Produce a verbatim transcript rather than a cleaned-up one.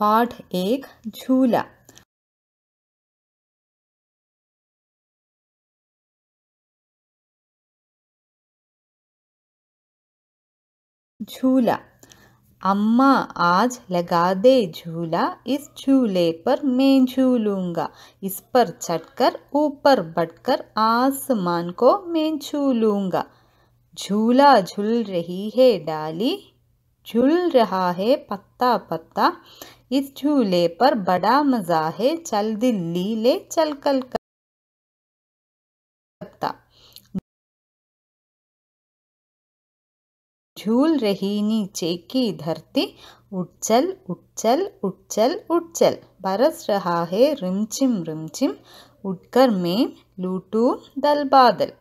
पाठ एक झूला। झूला। अम्मा आज लगा दे झूला, इस झूले पर मैं झूलूंगा। इस पर चढ़कर ऊपर बढ़कर आसमान को मैं छू लूंगा। झूला झूल रही है डाली, झूल रहा है पत्ता पत्ता। इस झूले पर बड़ा मजा है, चल दिल्ली ले चल कलकत्ता। झूल रही नीचे की धरती, उछल उछल उछल उछल। बरस रहा है रिमझिम रिमझिम, उठकर मैं लूटूं दल बादल।